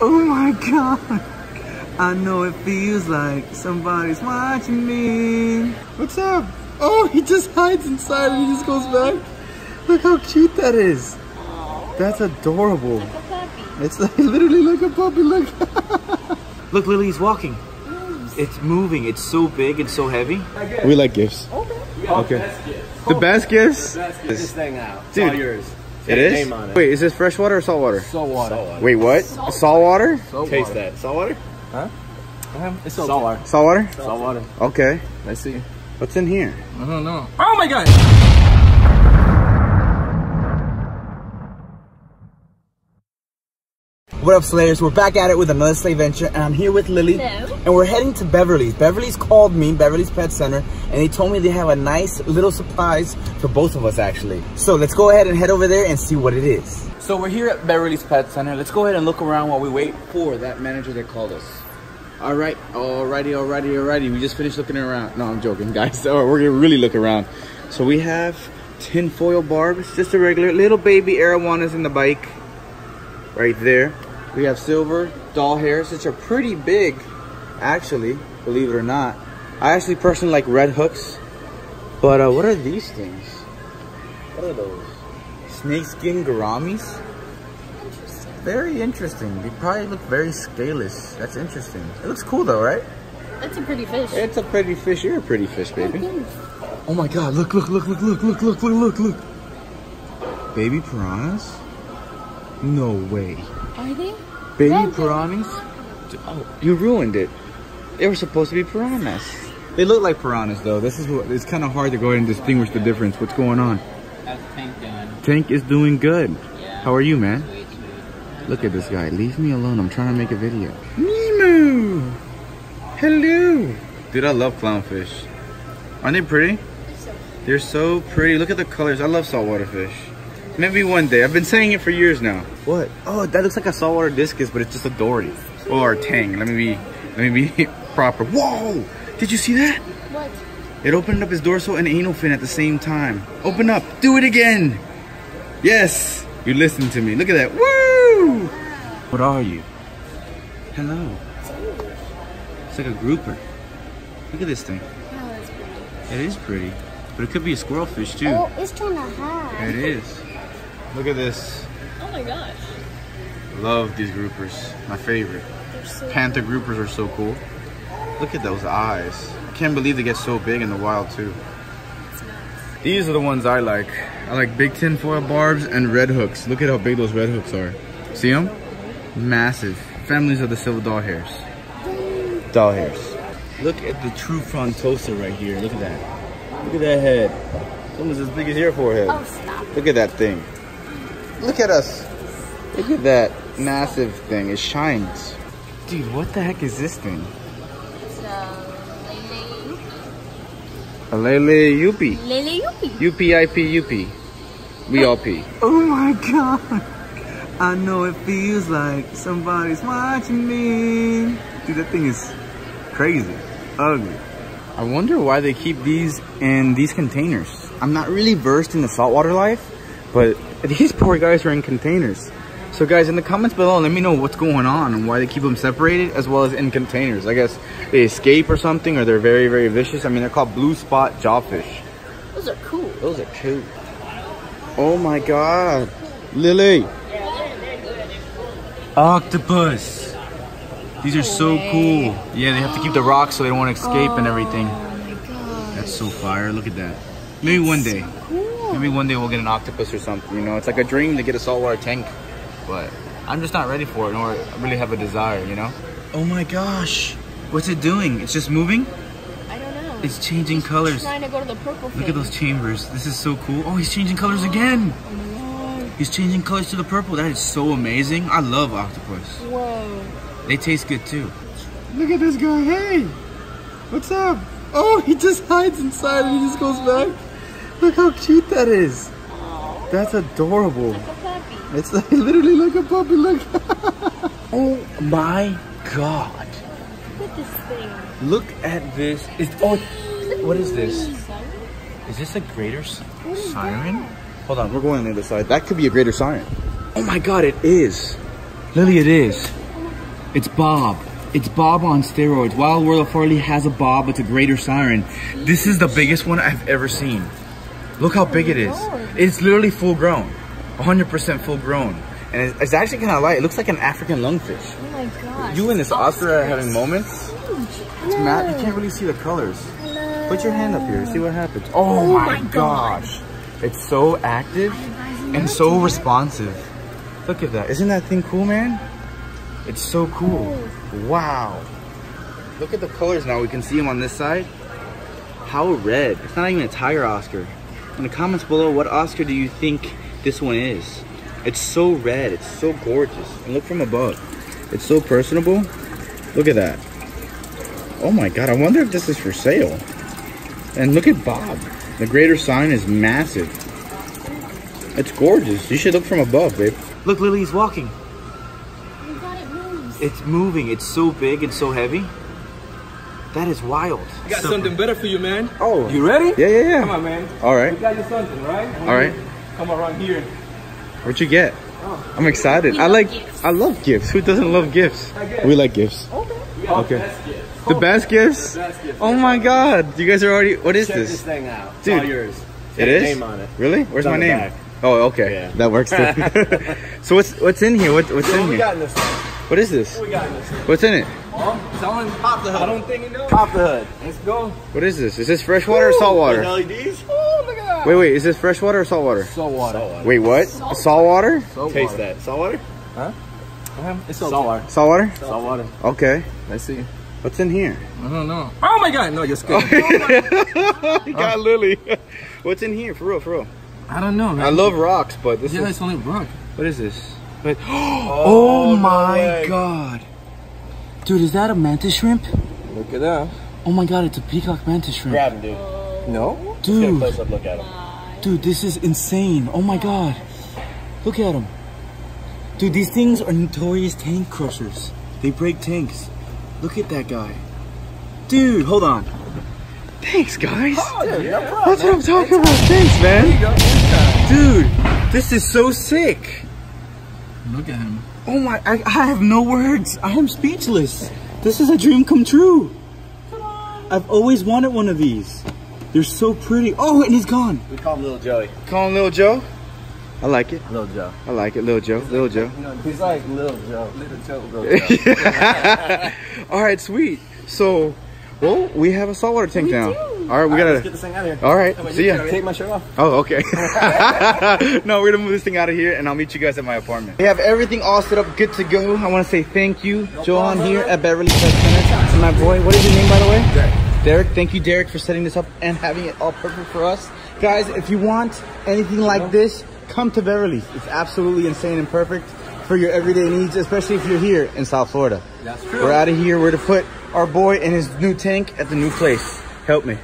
Oh my God. I know it feels like somebody's watching me. What's up? Oh, he just hides inside and he just goes back. Look how cute that is. That's adorable. Like a puppy. It's like, literally like a puppy, look. Look, Lily's walking. It's moving, it's so big, it's so heavy. We like gifts. Okay. Okay. The best gifts? The best gifts? This thing out. It's all yours. It is? Wait, is this freshwater or saltwater? Saltwater. Wait, what? Saltwater? Taste that. Saltwater? Huh? It's saltwater. Saltwater? Saltwater. Okay. Let's see. What's in here? I don't know. Oh my God! What up, Slayers? We're back at it with another Slay Venture, and I'm here with Lily. Hello. And we're heading to Beverly's. Beverly's called me, Beverly's Pet Center, and they told me they have a nice little surprise for both of us, actually. So let's go ahead and head over there and see what it is. So we're here at Beverly's Pet Center. Let's go ahead and look around while we wait for that manager that called us. All right, alrighty. We just finished looking around. No, I'm joking, guys. All right, we're gonna really look around. So we have tinfoil barb. It's just a regular little baby arowanas in the bike, right there. We have silver doll hairs, which are pretty big, actually, believe it or not. I actually personally like red hooks, but what are these things? What are those? Snakeskin gouramis? Interesting. Very interesting. They probably look very scaleless. That's interesting. It looks cool though, right? That's a pretty fish. It's a pretty fish. You're a pretty fish, baby. Oh my God, look. Baby piranhas? No way. Are they? Baby piranhas? Oh, you ruined it. They were supposed to be piranhas. They look like piranhas though. This is what, it's kind of hard to go ahead and distinguish the difference. What's going on? How's Tank doing? Tank is doing good. Yeah. How are you, man? Sweet, sweet. Look at this guy. Leave me alone. I'm trying to make a video. Nemo! Hello! Dude, I love clownfish. Aren't they pretty? They're so pretty. Look at the colors. I love saltwater fish. Maybe one day. I've been saying it for years now. What? Oh, that looks like a saltwater discus, but it's just a dory. Or a tang. Let me be proper. Whoa! Did you see that? What? It opened up his dorsal and anal fin at the same time. Open up. Do it again. Yes. You listen to me. Look at that. Woo! What are you? Hello. It's like a grouper. Look at this thing. Oh, it's pretty. It is pretty. But it could be a squirrel fish too. Oh, it's trying to hide. It is. Look at this. Oh my gosh. Love these groupers. My favorite. So panther cool. Groupers are so cool. Look at those eyes. I can't believe they get so big in the wild too. It's nice. These are the ones I like. I like big tinfoil barbs and red hooks. Look at how big those red hooks are. See them? Massive. Families of the silver doll hairs. Doll hairs. Look at the true frontosa right here. Look at that. Look at that head. It's almost as big as your forehead. Oh, stop. Look at that thing. Look at us. Look at that massive thing. It shines. Dude, what the heck is this thing? It's a Lele Yupi. Lele Yupi. UPIP. We all pee. Oh my God. I know it feels like somebody's watching me. Dude, that thing is crazy. Ugly. I wonder why they keep these in these containers. I'm not really versed in the saltwater life, but these poor guys are in containers. So guys, in the comments below, let me know what's going on and why they keep them separated as well as in containers. I guess they escape or something, or they're very, very vicious. I mean, they're called blue spot jawfish. Those are cool. Those are cute. Oh my God. Lily. Yeah, they're good. They're cool. Octopus. These are so cool. Yeah, they have to keep the rocks so they don't want to escape and everything. Oh my God. That's so fire. Look at that. Maybe one day. Maybe one day we'll get an octopus or something, you know? It's like a dream to get a saltwater tank, but I'm just not ready for it, nor really have a desire, you know? Oh my gosh. What's it doing? It's just moving? I don't know. It's changing colors. He's trying to go to the purple thing. Look at those chambers. This is so cool. Oh, he's changing colors again. Whoa. He's changing colors to the purple. That is so amazing. I love octopus. Whoa. They taste good too. Look at this guy. Hey, what's up? Oh, he just hides inside and he just goes back. Look how cute that is. That's adorable. Like a puppy. It's like, literally like a puppy, look. Oh my God. Look at this thing. Look at this. What is this? Is this a greater siren? Hold on, we're going on the other side. That could be a greater siren. Oh my God, it is. Lily, it is. Oh my It's Bob. It's Bob on steroids. Wild World of Farley has a Bob. It's a greater siren. This is the biggest one I've ever seen. Look how big it is. It's literally full grown. 100% full grown. And it's actually kind of light. It looks like an African lungfish. Oh my gosh. You and this Oscar are having moments. It's matte. You can't really see the colors. Hello. Put your hand up here. See what happens. Oh my gosh. It's so active and so responsive. Look at that. Isn't that thing cool, man? It's so cool. Wow. Look at the colors now. We can see them on this side. How red. It's not even a tiger Oscar. In the comments below, what Oscar do you think this one is? It's so red. It's so gorgeous. And look from above. It's so personable. Look at that. Oh my God. I wonder if this is for sale. And look at Bob. The greater sign is massive. It's gorgeous. You should look from above, babe. Look, Lily's walking. Oh my God, it moves. It's moving. It's so big and so heavy. That is wild. I got something better for you, man. Oh. You ready? Yeah. Come on, man. All right. We got you something, right? All right. Come around here. What'd you get? Oh. I'm excited. I love gifts. Who doesn't love gifts? We like gifts. Okay. The best gifts? The best gifts. Oh my God. You guys are already, what is this? Check this thing out. It's all yours. It is? Name on it. Really? Where's my name? Oh, okay. Yeah. That works too. So what's in here? What's in here? What is this? What we got in this thing? What's in it? Someone pop the hood. I don't think you know. Pop the hood. Let's go. What is this? Is this freshwater or saltwater? LEDs. Oh, look at that. Wait. Is this freshwater or saltwater? Saltwater. Wait, what? Saltwater? Taste that. Saltwater? Huh? It's saltwater. Saltwater? Saltwater. Okay. Let's see. What's in here? I don't know. Oh my God! No, you're scared. You got Lily. What's in here? For real. I don't know, man. I love rocks, but this is... it's only a rock. What is this? But oh my God. Dude, is that a mantis shrimp? Look at that. Oh my God, it's a peacock mantis shrimp. Grab him, dude. No? Dude. Get a close up look at him. Dude, this is insane. Oh my God. Look at him. Dude, these things are notorious tank crushers. They break tanks. Look at that guy. Dude, hold on. Thanks, guys. Oh, yeah, bro, that's what I'm talking about. Thanks, man. Dude, this is so sick. Look at him. Oh my, I have no words. I am speechless. This is a dream come true. Come on. I've always wanted one of these. They're so pretty. Oh, and he's gone. We call him Little Joey. Call him Little Joe? I like it. Little Joe. I like it. Little Joe. Little Joe. You know, he's like Little Joe. Little Joe. Little Joe. All right, sweet. So, well, we have a saltwater tank now. All right, we gotta get this thing out of here. All right, see ya. Take my shirt off. Oh, okay. No, we're gonna move this thing out of here, and I'll meet you guys at my apartment. We have everything all set up, good to go. I want to say thank you, Johan here at Beverly's Pet Center, and my boy. What is your name, by the way? Derek. Derek, thank you, Derek, for setting this up and having it all perfect for us, guys. If you want anything like this, come to Beverly's. It's absolutely insane and perfect for your everyday needs, especially if you're here in South Florida. That's true. We're out of here. We're to put our boy in his new tank at the new place. Help me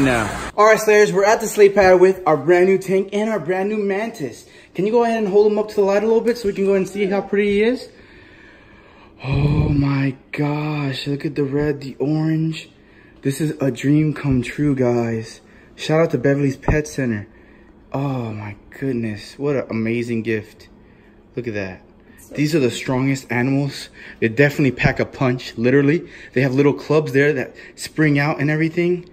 now. All right, Slayers, we're at the sleigh pad with our brand new tank and our brand new mantis. Can you go ahead and hold him up to the light a little bit so we can go and see how pretty he is? Oh my gosh, look at the red, the orange. This is a dream come true, guys. Shout out to Beverly's Pet Center. Oh my goodness, what an amazing gift. Look at that. These are the strongest animals. They definitely pack a punch, literally. They have little clubs there that spring out and everything.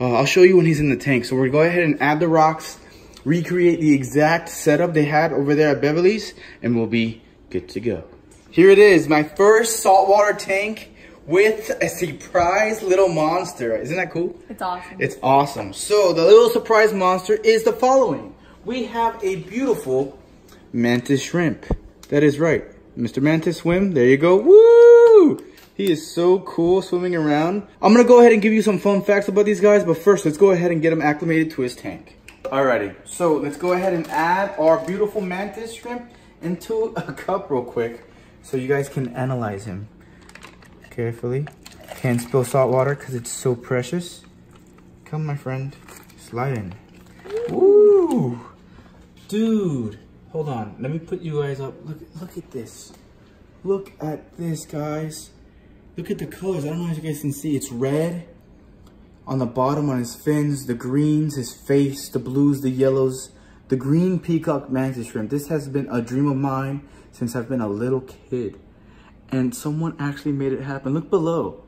I'll show you when he's in the tank. So we're going to go ahead and add the rocks, recreate the exact setup they had over there at Beverly's, and we'll be good to go. Here it is, my first saltwater tank with a surprise little monster. Isn't that cool? It's awesome. It's awesome. So the little surprise monster is the following. We have a beautiful mantis shrimp. That is right. Mr. Mantis Swim, there you go. Woo! He is so cool swimming around. I'm gonna go ahead and give you some fun facts about these guys, but first let's go ahead and get him acclimated to his tank. Alrighty, so let's go ahead and add our beautiful mantis shrimp into a cup real quick so you guys can analyze him carefully. Can't spill salt water because it's so precious. Come, my friend, slide in. Woo! Dude! Hold on, let me put you guys up. Look at this. Look at this, guys. Look at the colors. I don't know if you guys can see. It's red on the bottom on his fins, the greens, his face, the blues, the yellows, the green peacock mantis shrimp. This has been a dream of mine since I've been a little kid. And someone actually made it happen. Look below.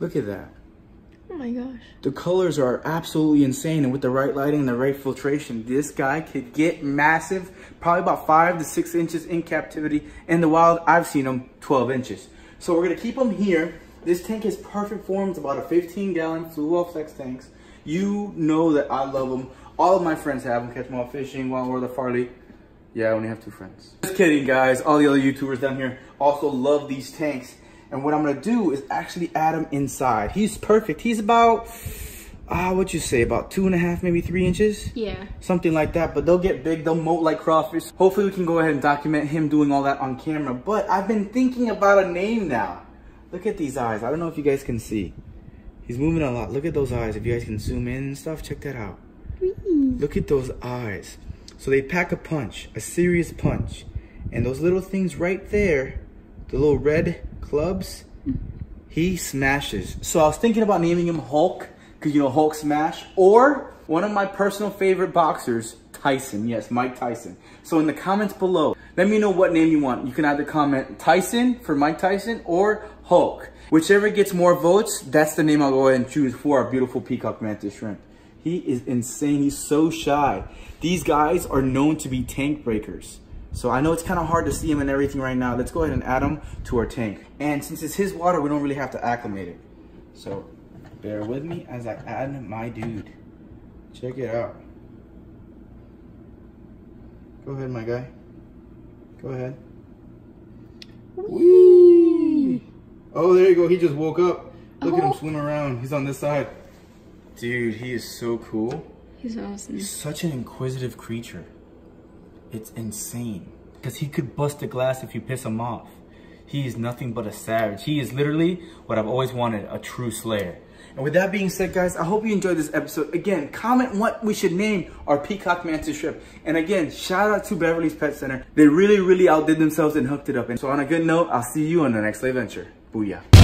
Look at that. Oh my gosh. The colors are absolutely insane. And with the right lighting and the right filtration, this guy could get massive, probably about 5 to 6 inches in captivity. In the wild, I've seen them 12 inches. So we're gonna keep them here. This tank is perfect for them. It's about a 15-gallon Fluval Flex tanks. You know that I love them. All of my friends have them. Catch them all fishing while we're the Farley. Yeah, I only have 2 friends. Just kidding, guys. All the other YouTubers down here also love these tanks. And what I'm gonna do is actually add him inside. He's perfect. He's about, what'd you say, about 2.5, maybe 3 inches? Yeah. Something like that, but they'll get big. They'll molt like crawfish. Hopefully we can go ahead and document him doing all that on camera. But I've been thinking about a name now. Look at these eyes. I don't know if you guys can see. He's moving a lot. Look at those eyes. If you guys can zoom in and stuff, check that out. Look at those eyes. So they pack a punch, a serious punch. And those little things right there, the little red clubs, he smashes. So I was thinking about naming him Hulk, because you know Hulk smash, or one of my personal favorite boxers, Tyson. Yes, Mike Tyson. So in the comments below, let me know what name you want. You can either comment Tyson for Mike Tyson or Hulk. Whichever gets more votes, that's the name I'll go ahead and choose for our beautiful peacock mantis shrimp. He is insane. He's so shy. These guys are known to be tank breakers. So I know it's kind of hard to see him and everything right now. Let's go ahead and add him to our tank. And since it's his water, we don't really have to acclimate it. So bear with me as I add my dude. Check it out. Go ahead, my guy. Go ahead. Whee! Oh, there you go. He just woke up. Look at him swim around. He's on this side. Dude, he is so cool. He's awesome. He's such an inquisitive creature. It's insane. Because he could bust the glass if you piss him off. He is nothing but a savage. He is literally what I've always wanted, a true slayer. And with that being said, guys, I hope you enjoyed this episode. Again, comment what we should name our peacock mantis shrimp. And again, shout out to Beverly's Pet Center. They really, really outdid themselves and hooked it up. And so on a good note, I'll see you on the next adventure. Booyah.